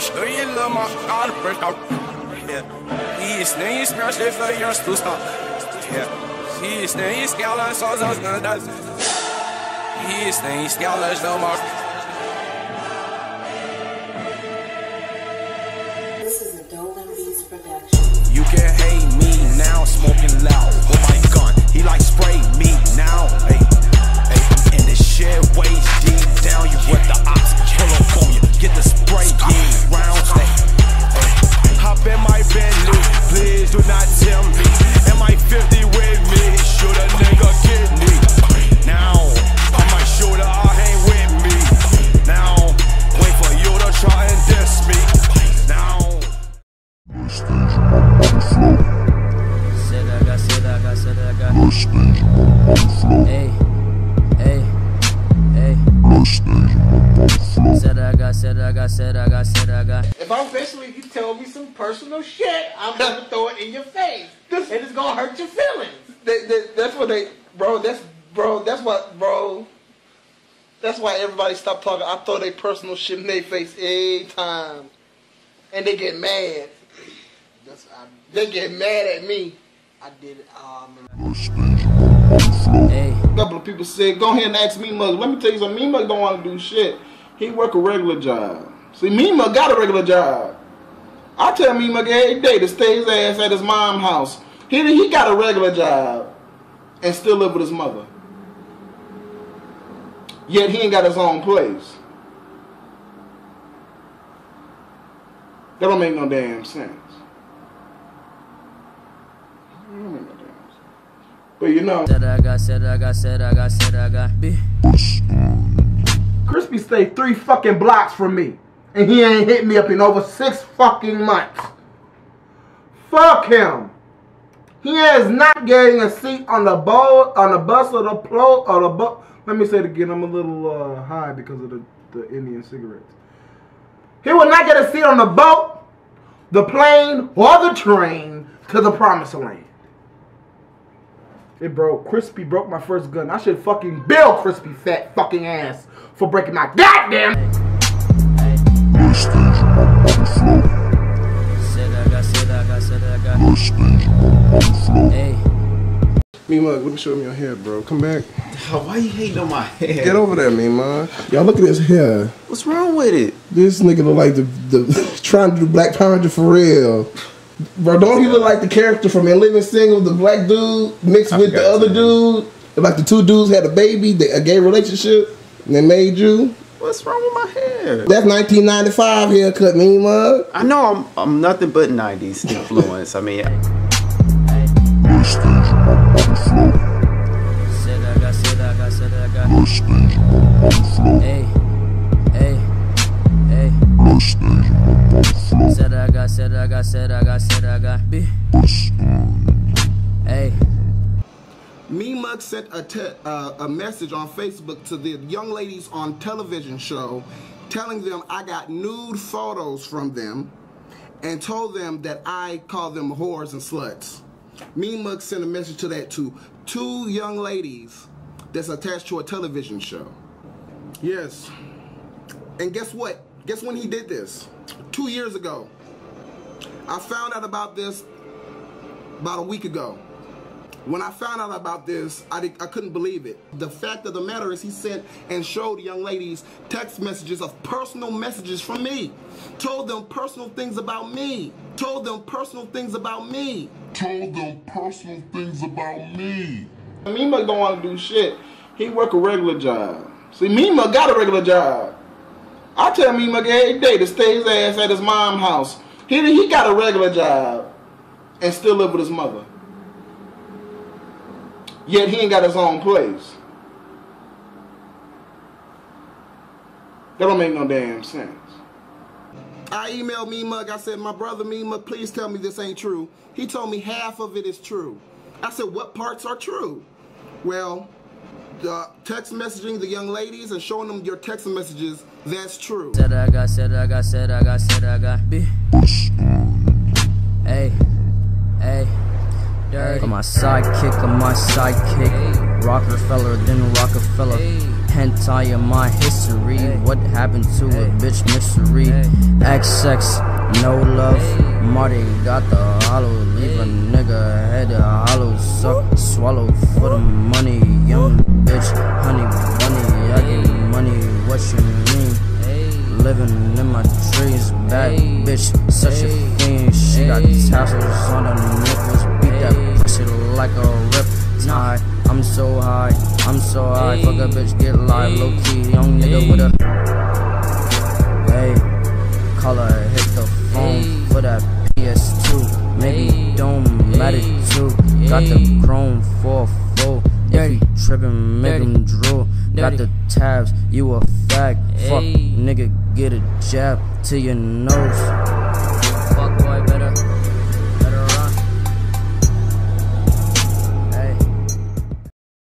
Spanish, do you love my heart break out? Yeah, he's nice, not safe for your stools. Yeah, he's nice, gallant, so that's gonna die. He's nice, gallant, no more. This is a Dolan Beats production. You can hate me now, smoking loud. Oh my gun, he like spray me now. Hey, hey, I'm in this shit, waist deep down. You with the ops, pull up on you, get the spray, yeah, rounds. Hey, hop in my Bentley, please do not tell me. Am I 50 with me? Shoot a nigga kidney. Now, on my shoulder, I ain't with me. Now, wait for you to try and diss me. Now, said I got. If I'm basically, you tell me some personal shit, I'm gonna throw it in your face. This, and it's gonna hurt your feelings. That's what they, bro. That's why everybody stop talking. I throw their personal shit in their face every time, and they get mad. They get mad at me. I did it. Hey. A couple of people said, go ahead and ask Meema. Let me tell you something. Meema don't want to do shit. He work a regular job. See, Meema got a regular job. I tell Meema every day to stay his ass at his mom's house. He got a regular job and still live with his mother. Yet he ain't got his own place. That don't make no damn sense. But you know, said I got B. Crispy stayed 3 fucking blocks from me, and he ain't hit me up in over 6 fucking months. Fuck him. He is not getting a seat on the bus or the plow or the bus. Let me say it again. I'm a little high because of the Indian cigarettes. He will not get a seat on the boat, the plane, or the train to the promised land. It broke. Crispy broke my first gun. I should fucking bill Crispy fat fucking ass for breaking my goddamn. Hey. Meema, let me show him your hair, bro. Come back. Why you hating on my hair? Get over there, Meema. Y'all look at his hair. What's wrong with it? This nigga look like the trying to do Black Panther for real. Bro, don't he look like the character from *A Living Single*, the black dude mixed with the other dude? Like the two dudes had a baby, a gay relationship, and they made you. What's wrong with my hair? That's 1995 haircut, Meema. I know I'm nothing but 90s influence. I mean. Said I got B. Hey. Meema sent a message on Facebook to the young ladies on television show telling them I got nude photos from them and told them that I call them whores and sluts. Meema sent a message to that to 2 young ladies that's attached to a television show. Yes. And guess what? Guess when he did this? 2 years ago. I found out about this about a week ago. When I found out about this, I couldn't believe it. The fact of the matter is he sent and showed young ladies text messages of personal messages from me. Told them personal things about me. Told them personal things about me. Told them personal things about me. Meema don't want to do shit. He work a regular job. See, Meema got a regular job. I tell Meema every day to stay his ass at his mom's house. He got a regular job and still live with his mother. Yet he ain't got his own place. That don't make no damn sense. I emailed Meema. I said, my brother Meema, please tell me this ain't true. He told me half of it is true. I said, what parts are true? Well, text messaging the young ladies and showing them your text messages, that's true. Said I got B. Hey, hey, dirty. I'm a sidekick, I'm my sidekick. Rockefeller, then Rockefeller. hentai in my history. What happened to a bitch mystery? XX, no love. Marty got the hollow. Leave a nigga head hollow. Suck, swallow for the money. Young bitch, honey bunny. I get money, what you mean? Living in my trees. Bad bitch, such a fiend. She got tassels on her nipples. Beat that pussy like a rip tie. I'm so high, I'm so high. Fuck a bitch, get live, low key. Young nigga with a hey, call her, hit the phone for that PS2. Maybe don't matter too. Got the chrome 4-4. If you trippin', make him drool. Got the tabs, you a fag. Fuck nigga, get a jab to your nose.